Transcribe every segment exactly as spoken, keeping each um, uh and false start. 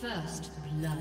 First blood.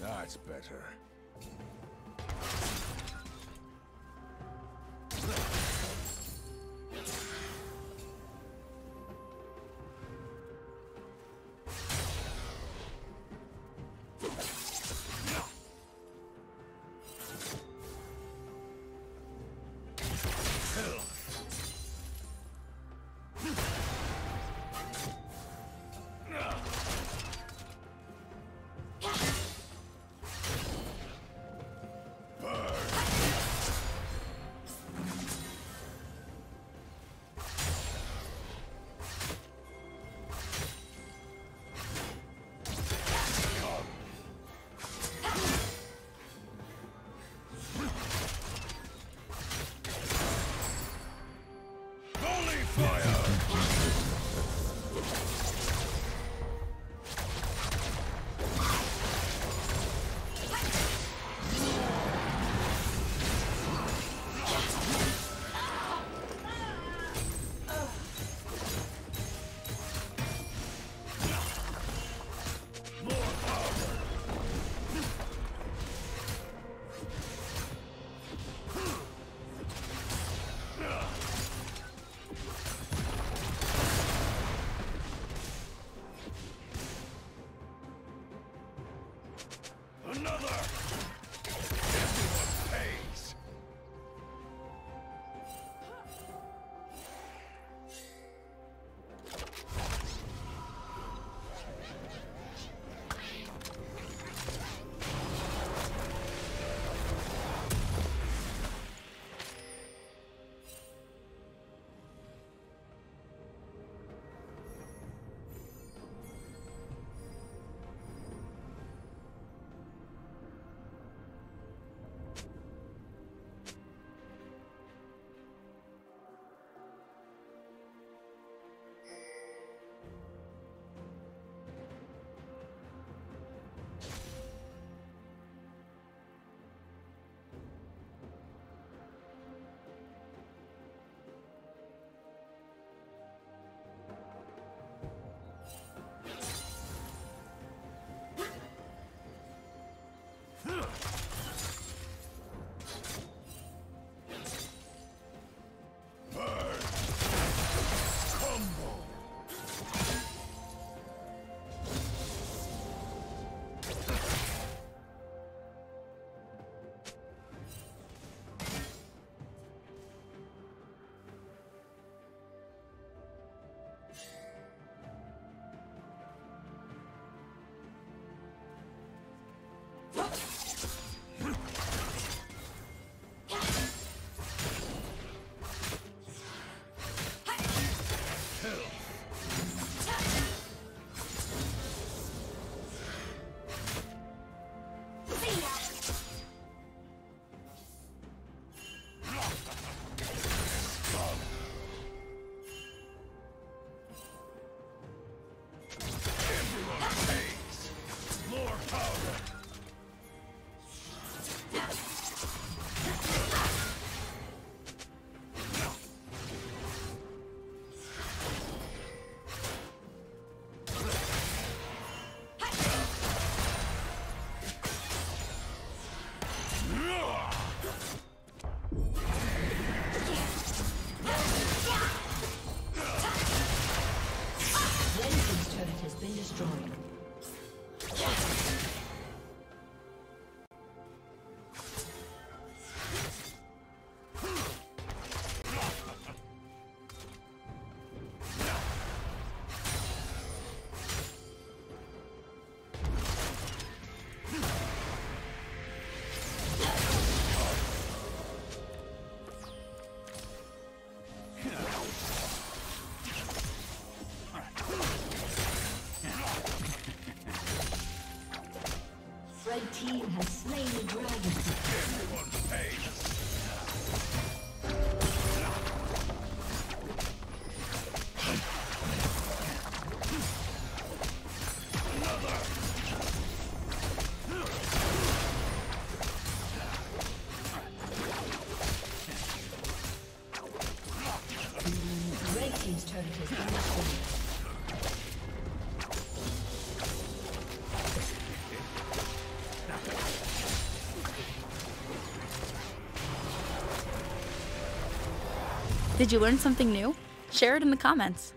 That's better. Red team has slain the dragon. Everyone pays. Red team's turret has been destroyed. Did you learn something new? Share it in the comments.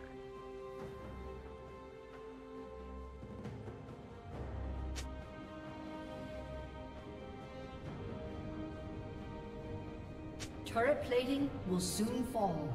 Turret plating will soon fall.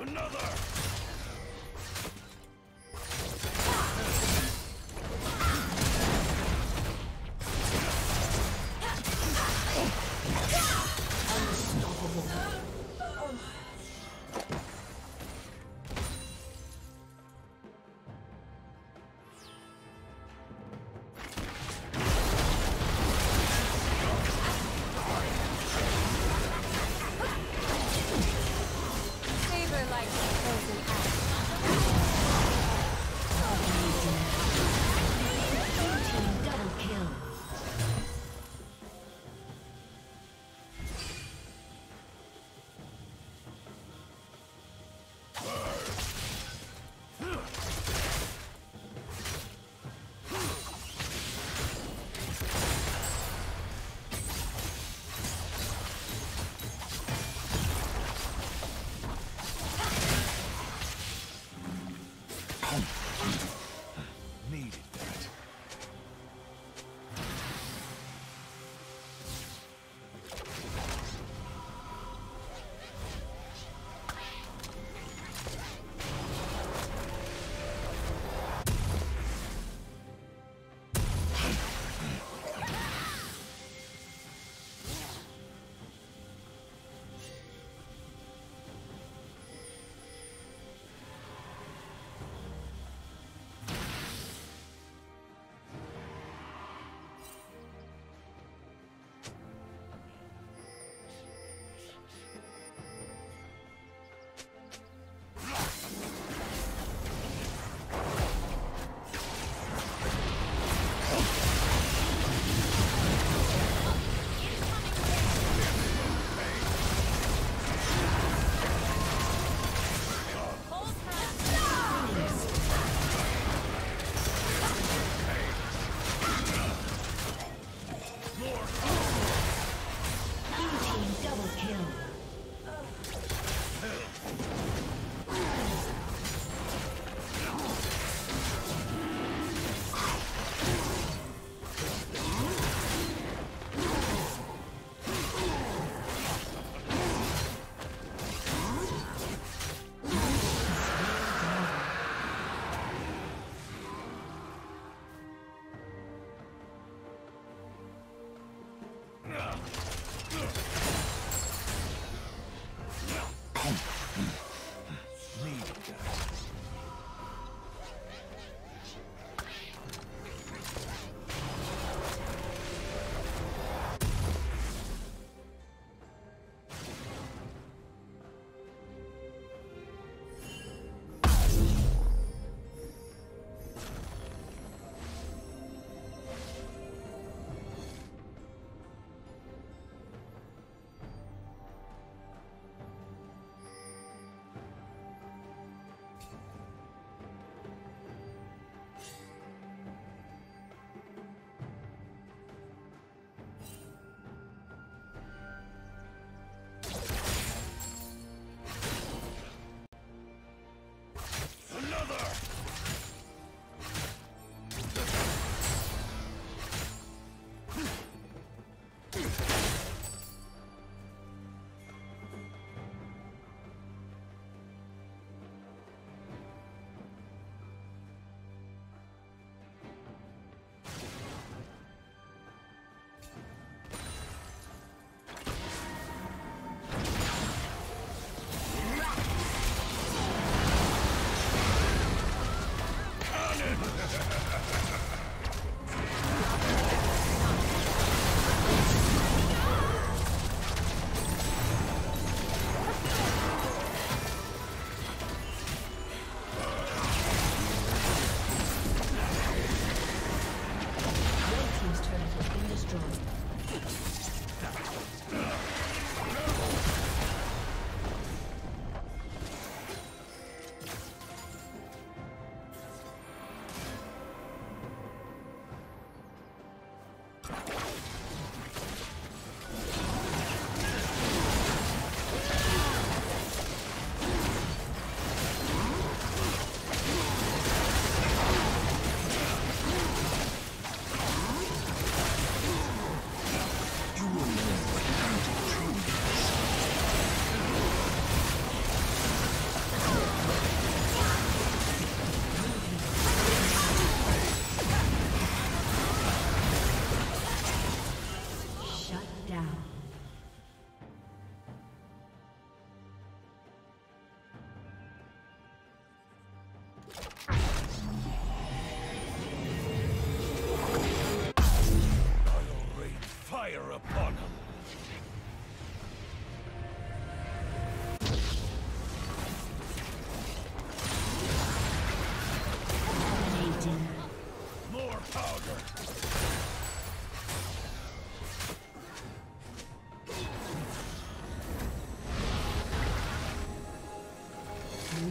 Another! Like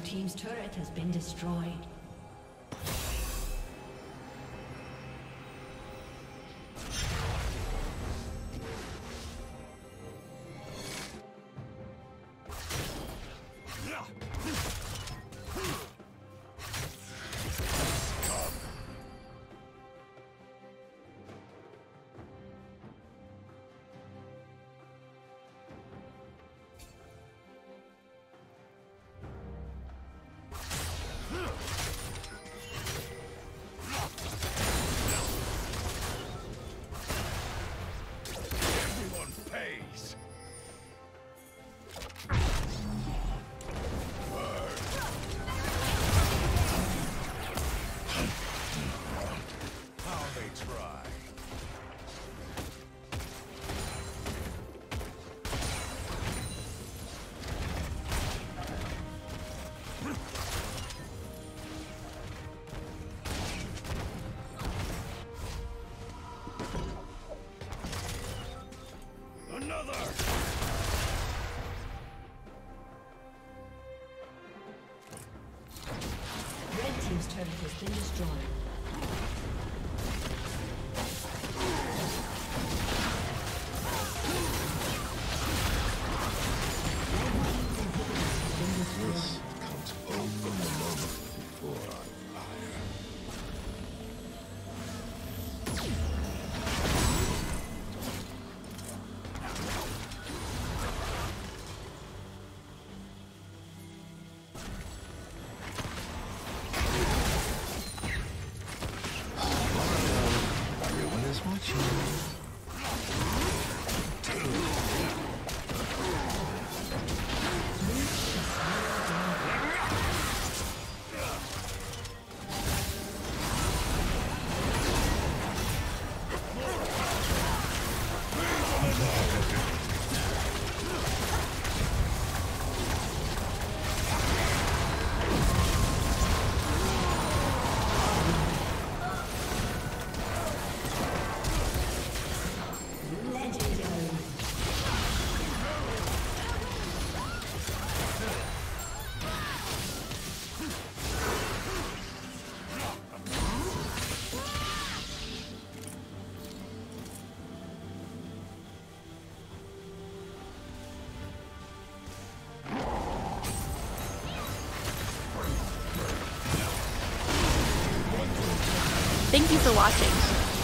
Team's turret has been destroyed. Been destroyed. This comes over the moment before I'm fired. Thank you for watching.